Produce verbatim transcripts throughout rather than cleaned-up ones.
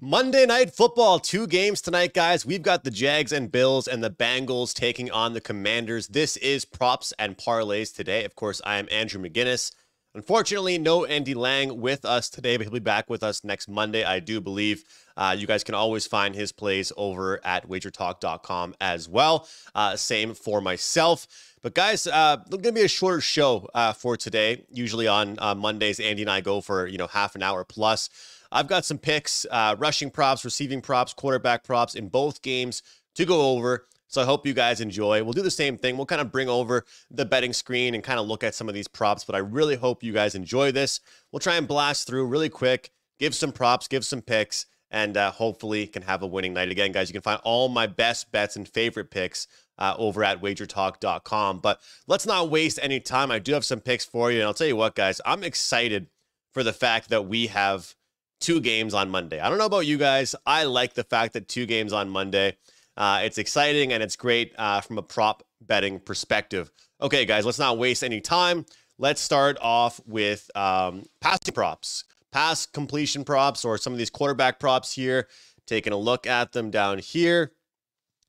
Monday Night Football, two games tonight, guys. We've got the Jags and Bills and the Bengals taking on the Commanders. This is Props and Parlays today. Of course, I am Andrew McInnis. Unfortunately, no Andy Lang with us today, but he'll be back with us next Monday, I do believe. Uh, you guys can always find his plays over at wager talk dot com as well. Uh, same for myself. But guys, uh, it's going to be a shorter show uh, for today. Usually on uh, Mondays, Andy and I go for, you know, half an hour plus. I've got some picks, uh, rushing props, receiving props, quarterback props in both games to go over. So I hope you guys enjoy. We'll do the same thing. We'll kind of bring over the betting screen and kind of look at some of these props, but I really hope you guys enjoy this. We'll try and blast through really quick, give some props, give some picks, and uh, hopefully can have a winning night. Again, guys, you can find all my best bets and favorite picks uh, over at wager talk dot com. But let's not waste any time. I do have some picks for you, and I'll tell you what, guys, I'm excited for the fact that we have two games on Monday. I don't know about you guys. I like the fact that two games on Monday. Uh, it's exciting, and it's great uh, from a prop betting perspective. Okay, guys, let's not waste any time. Let's start off with um, passing props, pass completion props, or some of these quarterback props here. Taking a look at them down here.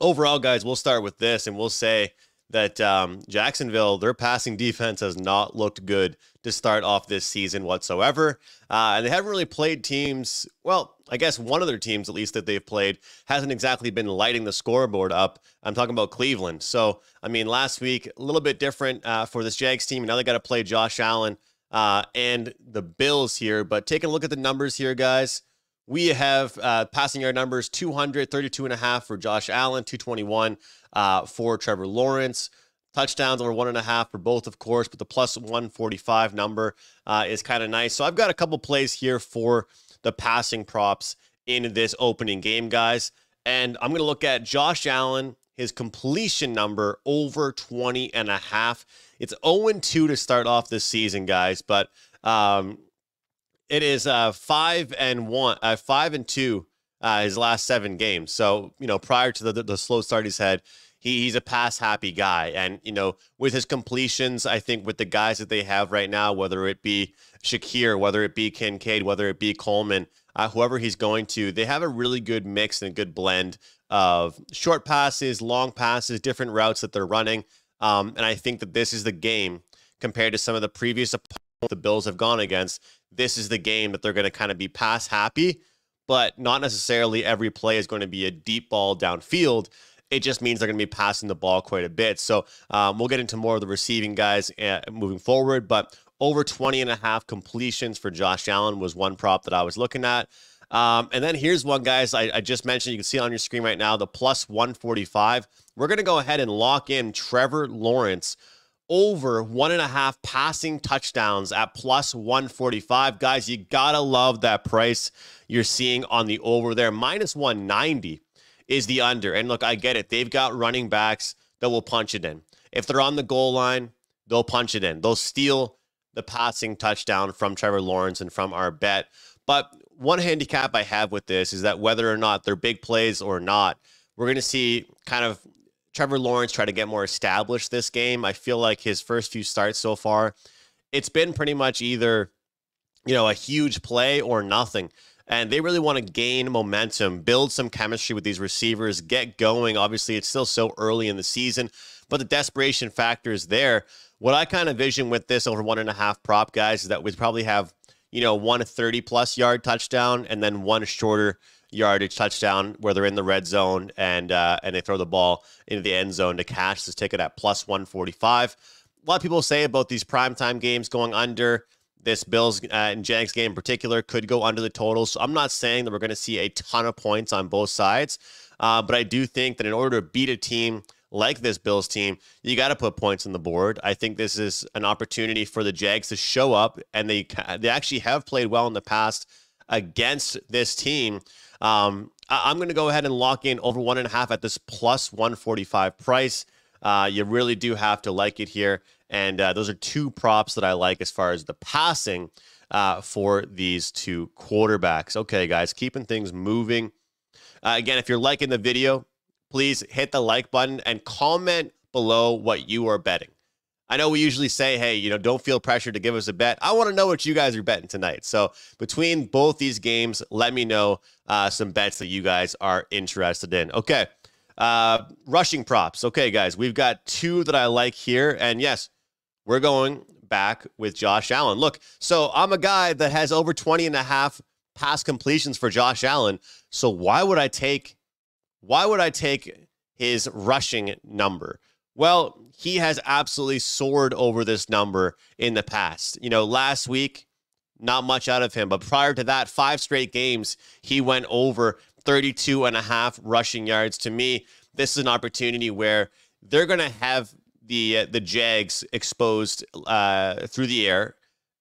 Overall, guys, we'll start with this, and we'll say that um, Jacksonville, their passing defense has not looked good to start off this season whatsoever. Uh, and they haven't really played teams, well, I guess one of their teams, at least, that they've played hasn't exactly been lighting the scoreboard up. I'm talking about Cleveland. So, I mean, last week, a little bit different uh, for this Jags team. Now they got to play Josh Allen uh, and the Bills here. But taking a look at the numbers here, guys, we have uh, passing yard numbers two hundred thirty-two and a half for Josh Allen, two twenty-one uh, for Trevor Lawrence. Touchdowns over one and a half for both, of course, but the plus one forty-five number uh, is kind of nice. So I've got a couple plays here for the passing props in this opening game, guys. And I'm going to look at Josh Allen, his completion number over twenty and a half. It's oh and two to start off this season, guys, but um, it is uh, five and one, uh, five and two uh, his last seven games. So, you know, prior to the, the, the slow start he's had, he's a pass-happy guy, and, you know, with his completions, I think with the guys that they have right now, whether it be Shakir, whether it be Kincaid, whether it be Coleman, uh, whoever he's going to, they have a really good mix and a good blend of short passes, long passes, different routes that they're running, um, and I think that this is the game compared to some of the previous opponents the Bills have gone against. This is the game that they're going to kind of be pass-happy, but not necessarily every play is going to be a deep ball downfield. It just means they're going to be passing the ball quite a bit. So um, we'll get into more of the receiving guys uh, moving forward. But over twenty and a half completions for Josh Allen was one prop that I was looking at. Um, and then here's one, guys, I, I just mentioned. You can see it on your screen right now, the plus one forty-five. We're going to go ahead and lock in Trevor Lawrence over one and a half passing touchdowns at plus one forty-five. Guys, you got to love that price you're seeing on the over there. Minus one ninety. Is the under. And look, I get it. They've got running backs that will punch it in. If they're on the goal line, they'll punch it in. They'll steal the passing touchdown from Trevor Lawrence and from our bet. But one handicap I have with this is that whether or not they're big plays or not, we're going to see kind of Trevor Lawrence try to get more established this game. I feel like his first few starts so far, it's been pretty much either, you know, a huge play or nothing. And they really want to gain momentum, build some chemistry with these receivers, get going. Obviously, it's still so early in the season, but the desperation factor is there. What I kind of vision with this over one and a half prop, guys, is that we probably have, you know, one thirty-plus yard touchdown and then one shorter yardage touchdown where they're in the red zone and uh, and they throw the ball into the end zone to cash this ticket at plus one forty-five. A lot of people say about these primetime games going under. This Bills uh, and Jags game in particular could go under the total. So I'm not saying that we're going to see a ton of points on both sides. Uh, but I do think that in order to beat a team like this Bills team, you got to put points on the board. I think this is an opportunity for the Jags to show up. And they they actually have played well in the past against this team. Um, I, I'm going to go ahead and lock in over one and a half at this plus one forty-five price. Uh, you really do have to like it here. And uh, those are two props that I like as far as the passing uh, for these two quarterbacks. Okay, guys, keeping things moving. Uh, again, if you're liking the video, please hit the like button and comment below what you are betting. I know we usually say, hey, you know, don't feel pressure to give us a bet. I want to know what you guys are betting tonight. So between both these games, let me know uh, some bets that you guys are interested in. Okay, uh, rushing props. Okay, guys, we've got two that I like here. And yes, we're going back with Josh Allen. Look, so I'm a guy that has over twenty and a half pass completions for Josh Allen. So why would I take, why would I take his rushing number? Well, he has absolutely soared over this number in the past. You know, last week, not much out of him. But prior to that, five straight games, he went over thirty-two and a half rushing yards. To me, this is an opportunity where they're going to have the uh, the Jags exposed uh, through the air,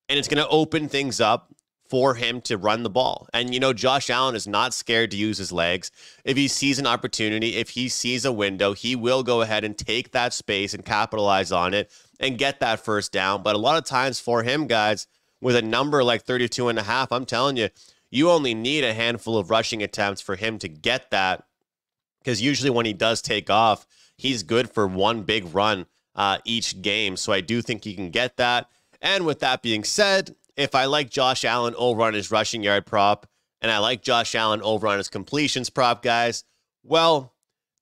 and it's going to open things up for him to run the ball. And, you know, Josh Allen is not scared to use his legs. If he sees an opportunity, if he sees a window, he will go ahead and take that space and capitalize on it and get that first down. But a lot of times for him, guys, with a number like thirty-two and a half, I'm telling you, you only need a handful of rushing attempts for him to get that, because usually when he does take off, he's good for one big run uh, each game. So I do think he can get that. And with that being said, if I like Josh Allen over on his rushing yard prop, and I like Josh Allen over on his completions prop, guys, well,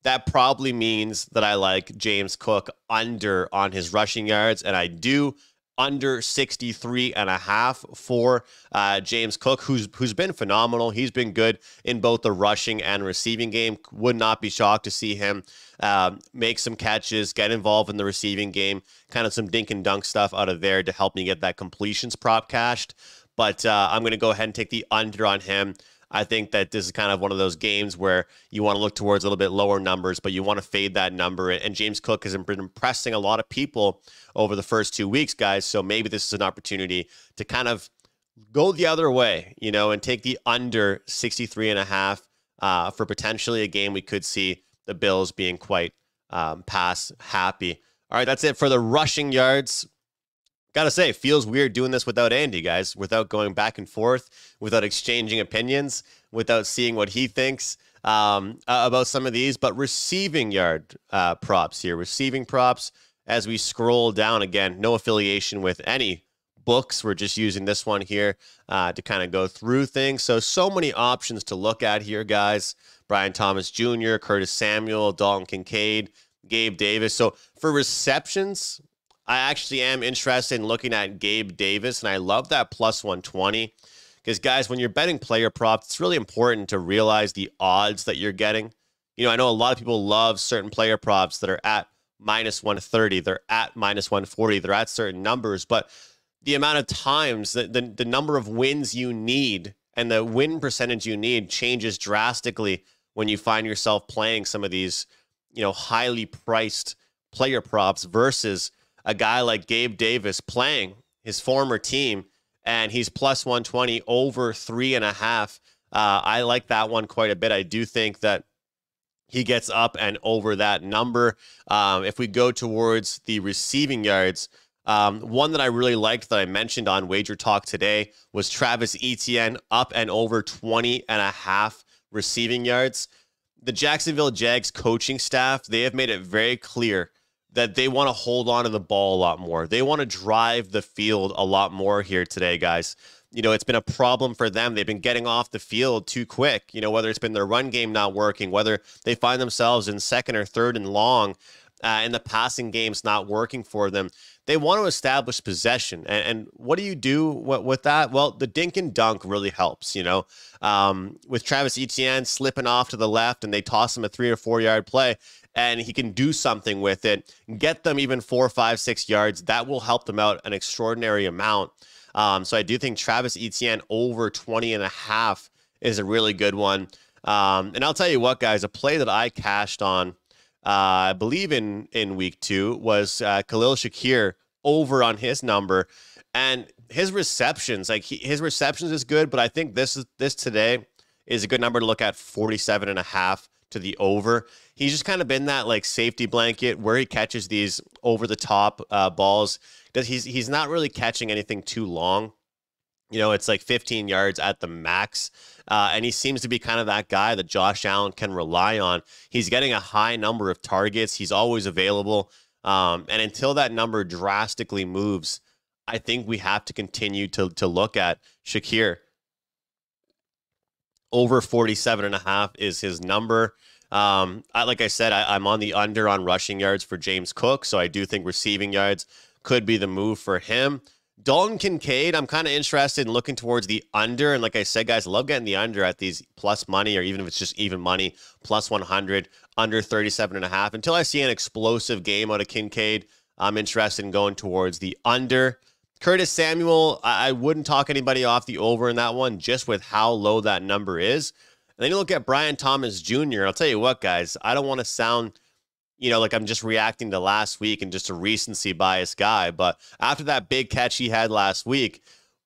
that probably means that I like James Cook under on his rushing yards, and I do under sixty-three and a half for uh, James Cook, who's who's been phenomenal. He's been good in both the rushing and receiving game. Would not be shocked to see him um, make some catches, get involved in the receiving game, kind of some dink and dunk stuff out of there to help me get that completions prop cashed. But uh, I'm going to go ahead and take the under on him. I think that this is kind of one of those games where you want to look towards a little bit lower numbers, but you want to fade that number. And James Cook has been impressing a lot of people over the first two weeks, guys. So maybe this is an opportunity to kind of go the other way, you know, and take the under sixty-three and a half uh, for potentially a game we could see the Bills being quite um, pass happy. All right, that's it for the rushing yards. Gotta say, it feels weird doing this without Andy, guys, without going back and forth, without exchanging opinions, without seeing what he thinks um, about some of these. But receiving yard uh, props here, receiving props, as we scroll down again, no affiliation with any books. We're just using this one here uh, to kind of go through things. So, so many options to look at here, guys. Brian Thomas Junior, Curtis Samuel, Dalton Kincaid, Gabe Davis. So for receptions, I actually am interested in looking at Gabe Davis, and I love that plus one twenty because, guys, when you're betting player props, it's really important to realize the odds that you're getting. You know, I know a lot of people love certain player props that are at minus one thirty. They're at minus one forty. They're at certain numbers, but the amount of times, the, the, the number of wins you need and the win percentage you need changes drastically when you find yourself playing some of these, you know, highly priced player props versus a guy like Gabe Davis playing his former team, and he's plus one twenty over three and a half. Uh, I like that one quite a bit. I do think that he gets up and over that number. Um, if we go towards the receiving yards, um, one that I really liked that I mentioned on Wager Talk today was Travis Etienne up and over twenty and a half receiving yards. The Jacksonville Jags coaching staff, they have made it very clear that they want to hold on to the ball a lot more. They want to drive the field a lot more here today, guys. You know, it's been a problem for them. They've been getting off the field too quick. You know, whether it's been their run game not working, whether they find themselves in second or third and long, uh, and the passing game's not working for them. They want to establish possession. And, and what do you do with that? Well, the dink and dunk really helps, you know. Um, with Travis Etienne slipping off to the left and they toss him a three or four yard play, and he can do something with it, get them even four, five, six yards. That will help them out an extraordinary amount. Um, so I do think Travis Etienne over twenty and a half is a really good one. Um, and I'll tell you what, guys, a play that I cashed on, uh, I believe in, in week two, was uh, Khalil Shakir over on his number. And his receptions, like he, his receptions is good, but I think this is, this today is a good number to look at, forty-seven and a half. To the over. He's just kind of been that like safety blanket where he catches these over the top uh, balls. He's, he's not really catching anything too long. You know, it's like fifteen yards at the max. Uh, and he seems to be kind of that guy that Josh Allen can rely on. He's getting a high number of targets. He's always available. Um, and until that number drastically moves, I think we have to continue to, to look at Shakir. Over forty-seven and a half is his number. Um, I, like I said, I, I'm on the under on rushing yards for James Cook, so I do think receiving yards could be the move for him. Dalton Kincaid, I'm kind of interested in looking towards the under. And like I said, guys, love getting the under at these plus money, or even if it's just even money, plus one hundred, under thirty-seven and a half. Until I see an explosive game out of Kincaid, I'm interested in going towards the under. Curtis Samuel, I, I wouldn't talk anybody off the over in that one, just with how low that number is. And then you look at Brian Thomas Junior I'll tell you what, guys, I don't want to sound, you know, like I'm just reacting to last week and just a recency bias guy. But after that big catch he had last week,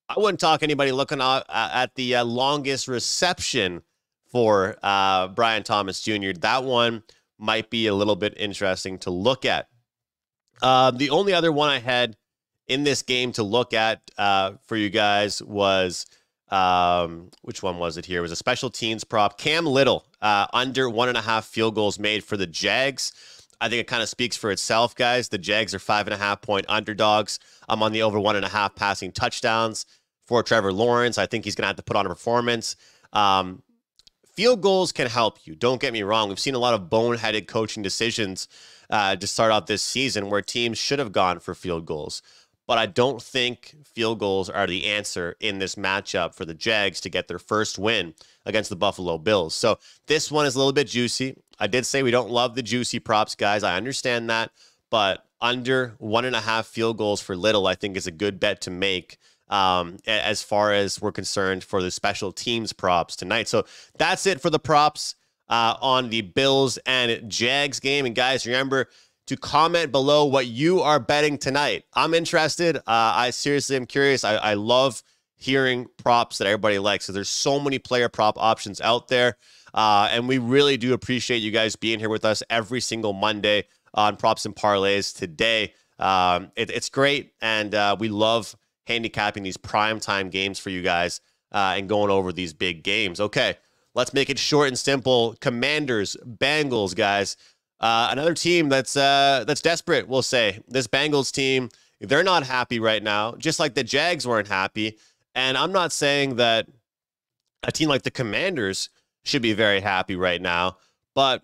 I wouldn't talk anybody looking at the uh, longest reception for uh, Brian Thomas Junior That one might be a little bit interesting to look at. Uh, the only other one I had in this game to look at uh, for you guys was... Um, which one was it here? It was a special teams prop. Cam Little, uh, under one and a half field goals made for the Jags. I think it kind of speaks for itself, guys. The Jags are five and a half point underdogs. I'm on the over one and a half passing touchdowns for Trevor Lawrence. I think he's going to have to put on a performance. Um, field goals can help you. Don't get me wrong. We've seen a lot of boneheaded coaching decisions uh, to start out this season where teams should have gone for field goals. But I don't think field goals are the answer in this matchup for the Jags to get their first win against the Buffalo Bills. So this one is a little bit juicy. I did say we don't love the juicy props, guys. I understand that. But under one and a half field goals for Little, I think, is a good bet to make um, as far as we're concerned for the special teams props tonight. So that's it for the props uh, on the Bills and Jags game. And, guys, remember to comment below what you are betting tonight. I'm interested. Uh, I seriously am curious. I, I love hearing props that everybody likes. So there's so many player prop options out there. Uh, and we really do appreciate you guys being here with us every single Monday on Props and Parlays today. Um, it, it's great. And uh, we love handicapping these primetime games for you guys uh, and going over these big games. Okay, let's make it short and simple. Commanders, Bengals, guys. Uh, another team that's uh, that's desperate, we'll say. This Bengals team, they're not happy right now, just like the Jags weren't happy. And I'm not saying that a team like the Commanders should be very happy right now. But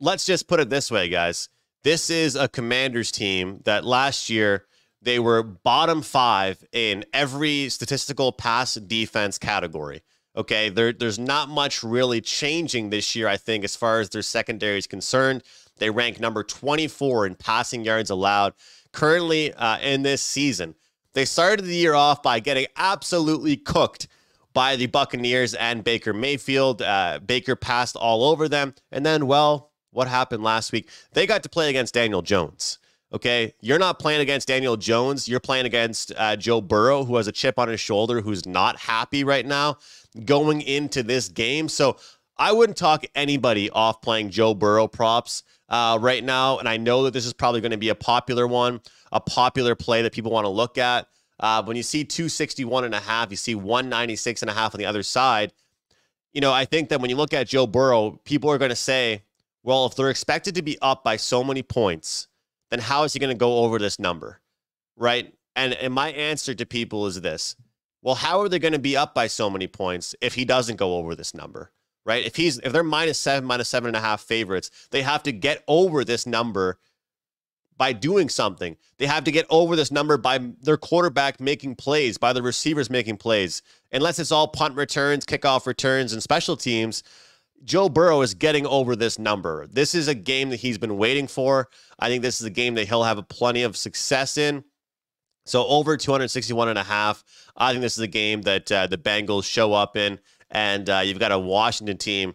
let's just put it this way, guys. This is a Commanders team that last year, they were bottom five in every statistical pass defense category. Okay, there, there's not much really changing this year, I think, as far as their secondary is concerned. They rank number twenty-four in passing yards allowed currently uh, in this season. They started the year off by getting absolutely cooked by the Buccaneers and Baker Mayfield. Uh, Baker passed all over them. And then, well, what happened last week? They got to play against Daniel Jones. Okay, you're not playing against Daniel Jones. You're playing against uh, Joe Burrow, who has a chip on his shoulder, who's not happy right now going into this game. So I wouldn't talk anybody off playing Joe Burrow props uh, right now. And I know that this is probably going to be a popular one, a popular play that people want to look at. Uh, when you see two sixty-one and a half, you see one ninety-six and a half on the other side. You know, I think that when you look at Joe Burrow, people are going to say, well, if they're expected to be up by so many points, then how is he going to go over this number, right? And, and my answer to people is this. Well, how are they going to be up by so many points if he doesn't go over this number, right? If he's if they're minus seven, minus seven and a half favorites, they have to get over this number by doing something. They have to get over this number by their quarterback making plays, by the receivers making plays. Unless it's all punt returns, kickoff returns, and special teams, Joe Burrow is getting over this number. This is a game that he's been waiting for. I think this is a game that he'll have a plenty of success in. So over two sixty-one and a half, I think this is a game that uh, the Bengals show up in, and uh, you've got a Washington team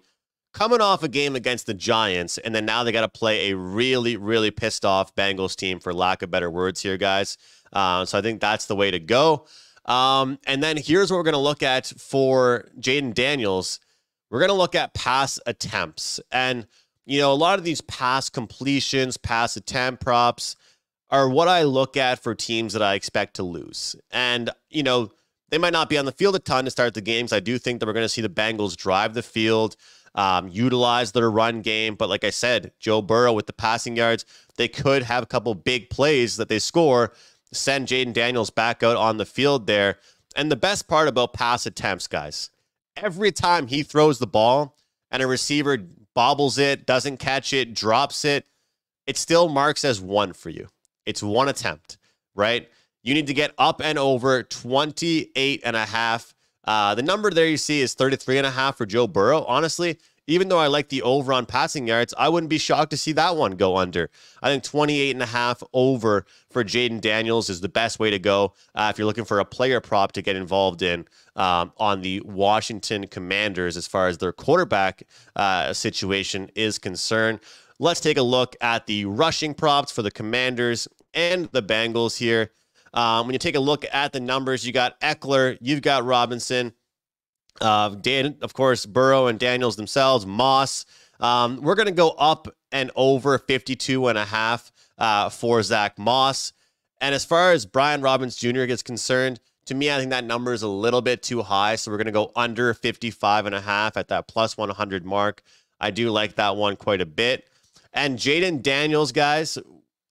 coming off a game against the Giants, and then now they got to play a really, really pissed off Bengals team, for lack of better words here, guys. Uh, so I think that's the way to go. Um, and then here's what we're going to look at for Jayden Daniels. We're going to look at pass attempts. And, you know, a lot of these pass completions, pass attempt props are what I look at for teams that I expect to lose. And, you know, they might not be on the field a ton to start the games. I do think that we're going to see the Bengals drive the field. um, utilize their run game. But like I said, Joe Burrow with the passing yards, they could have a couple big plays that they score, send Jayden Daniels back out on the field there. And the best part about pass attempts, guys, every time he throws the ball and a receiver bobbles it, doesn't catch it, drops it, it still marks as one for you. It's one attempt, right? You need to get up and over twenty-eight and a half. Uh, the number there you see is thirty-three and a half for Joe Burrow. Honestly, even though I like the over on passing yards, I wouldn't be shocked to see that one go under. I think twenty-eight and a half over for Jayden Daniels is the best way to go uh, if you're looking for a player prop to get involved in um, on the Washington Commanders as far as their quarterback uh, situation is concerned. Let's take a look at the rushing props for the Commanders and the Bengals here. Um, when you take a look at the numbers, you got Eckler, you've got Robinson, uh, Dan, of course, Burrow and Daniels themselves, Moss. Um, we're going to go up and over fifty-two and a half uh, for Zach Moss. And as far as Brian Robinson Junior gets concerned, to me, I think that number is a little bit too high. So we're going to go under fifty-five and a half at that plus one hundred mark. I do like that one quite a bit. And Jayden Daniels, guys,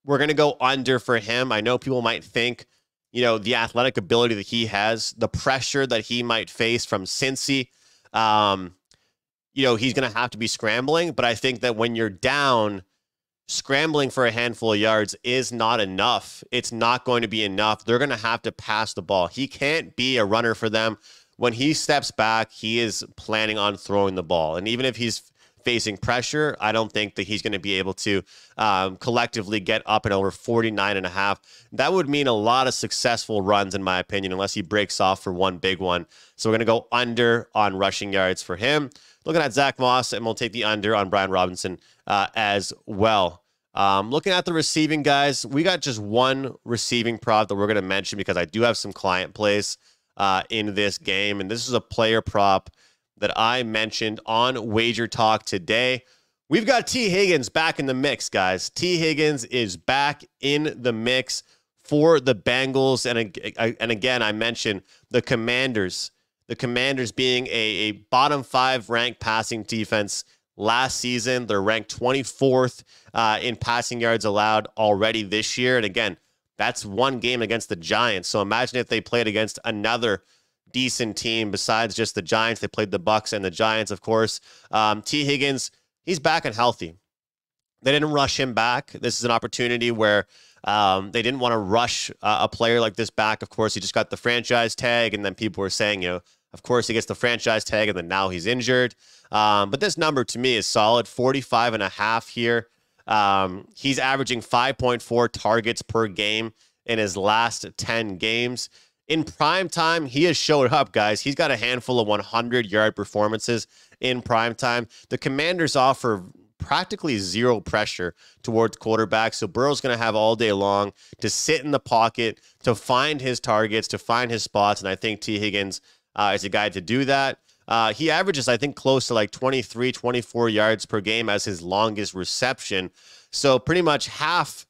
we're going to go under for him. I know people might think, you know, the athletic ability that he has, the pressure that he might face from Cincy, um, you know, he's going to have to be scrambling. But I think that when you're down, scrambling for a handful of yards is not enough. It's not going to be enough. They're going to have to pass the ball. He can't be a runner for them. When he steps back, he is planning on throwing the ball. And even if he's facing pressure, I don't think that he's going to be able to um, collectively get up and over forty-nine and a half. That would mean a lot of successful runs, in my opinion, unless he breaks off for one big one. So we're going to go under on rushing yards for him. Looking at Zach Moss, and we'll take the under on Brian Robinson uh, as well. Um, looking at the receiving guys, we got just one receiving prop that we're going to mention because I do have some client plays uh, in this game, and this is a player prop that I mentioned on Wager Talk today. We've got T. Higgins back in the mix, guys. T. Higgins is back in the mix for the Bengals. And, and again, I mentioned the Commanders. The Commanders being a, a bottom five ranked passing defense last season. They're ranked twenty-fourth uh, in passing yards allowed already this year. And again, that's one game against the Giants. So imagine if they played against another decent team besides just the Giants. They played the Bucks and the Giants, of course. Um, T. Higgins, he's back and healthy. They didn't rush him back. This is an opportunity where um, they didn't want to rush uh, a player like this back. Of course, he just got the franchise tag, and then people were saying, you know, of course he gets the franchise tag, and then now he's injured. Um, but this number to me is solid, forty-five and a half here. Um, he's averaging five point four targets per game in his last ten games. In prime time, he has showed up, guys. He's got a handful of hundred-yard performances in prime time. The Commanders offer practically zero pressure towards quarterbacks, so Burrow's going to have all day long to sit in the pocket, to find his targets, to find his spots, and I think T. Higgins uh, is a guy to do that. Uh, he averages, I think, close to like twenty-three, twenty-four yards per game as his longest reception, so pretty much half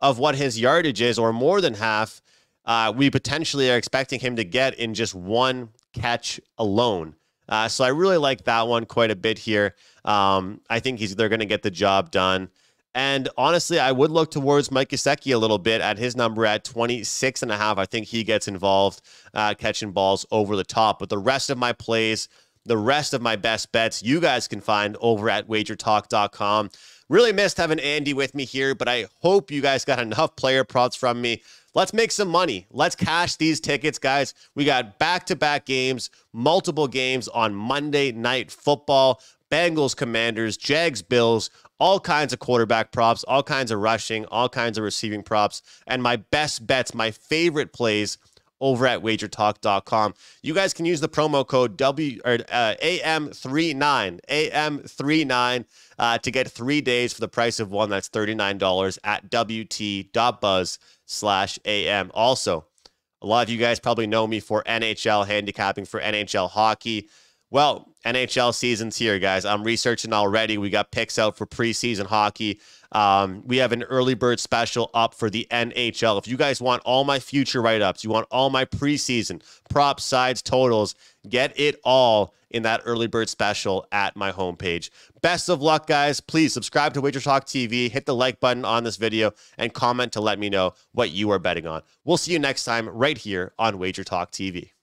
of what his yardage is, or more than half, Uh, we potentially are expecting him to get in just one catch alone. Uh, so I really like that one quite a bit here. Um, I think he's they're going to get the job done. And honestly, I would look towards Mike Gesicki a little bit at his number at twenty-six and a half. I think he gets involved uh, catching balls over the top. But the rest of my plays, the rest of my best bets, you guys can find over at wager talk dot com. Really missed having Andy with me here, but I hope you guys got enough player props from me. Let's make some money. Let's cash these tickets, guys. We got back-to-back games, multiple games on Monday Night Football, Bengals, Commanders, Jags, Bills, all kinds of quarterback props, all kinds of rushing, all kinds of receiving props, and my best bets, my favorite plays over at wager talk dot com. You guys can use the promo code W or uh, A M thirty-nine uh, to get three days for the price of one. That's thirty-nine dollars at W T dot buzz slash A M. Also, a lot of you guys probably know me for N H L handicapping, for N H L hockey. Well, N H L season's here, guys. I'm researching already. We got picks out for preseason hockey. Um, we have an early bird special up for the N H L. If you guys want all my future write-ups, you want all my preseason props, sides, totals, get it all in that early bird special at my homepage. Best of luck, guys. Please subscribe to WagerTalk T V, hit the like button on this video, and comment to let me know what you are betting on. We'll see you next time right here on WagerTalk T V.